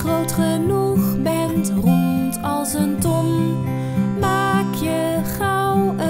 groot genoeg bent, rond als een ton, maak je gauw een